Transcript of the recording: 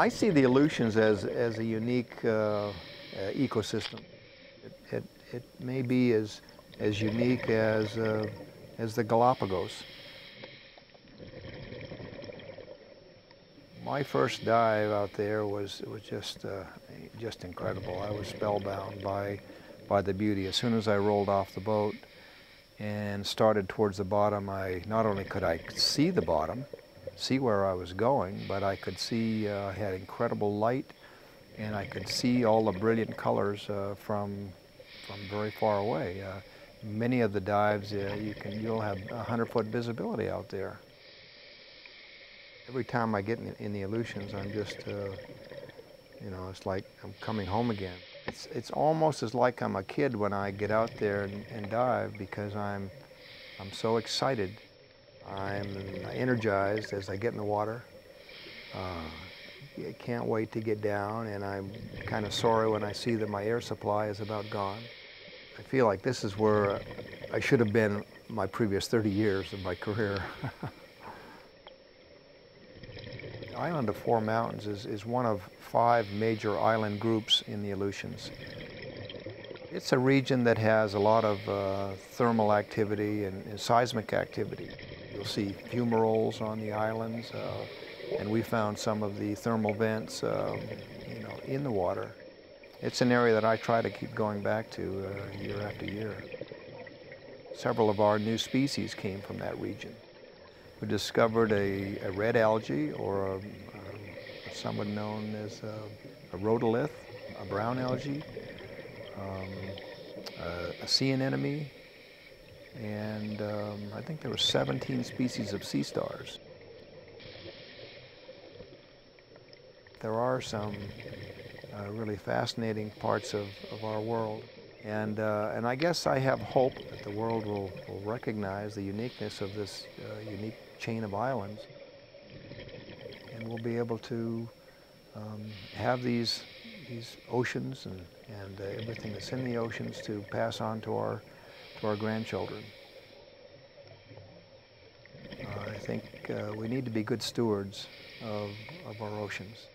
I see the Aleutians as a unique ecosystem. It may be as unique as the Galapagos. My first dive out there was just incredible. I was spellbound by the beauty. As soon as I rolled off the boat and started towards the bottom, not only could I see the bottom, see where I was going, but I could see I had incredible light, and I could see all the brilliant colors from very far away. Many of the dives you'll have 100-foot visibility out there. Every time I get in the Aleutians, I'm just it's like I'm coming home again. It's almost as like I'm a kid when I get out there and dive, because I'm so excited. I'm energized as I get in the water. I can't wait to get down, and I'm kind of sorry when I see that my air supply is about gone. I feel like this is where I should have been my previous 30 years of my career. The Island of Four Mountains is one of 5 major island groups in the Aleutians. It's a region that has a lot of thermal activity and seismic activity. You'll see fumaroles on the islands, and we found some of the thermal vents in the water. It's an area that I try to keep going back to year after year. Several of our new species came from that region. We discovered a red algae, or somewhat known as a rhodolith, a brown algae, a sea anemone, and I think there were 17 species of sea stars. There are some really fascinating parts of our world, and I guess I have hope that the world will recognize the uniqueness of this unique chain of islands, and we'll be able to have these oceans and everything that's in the oceans to pass on to our grandchildren. I think we need to be good stewards of our oceans.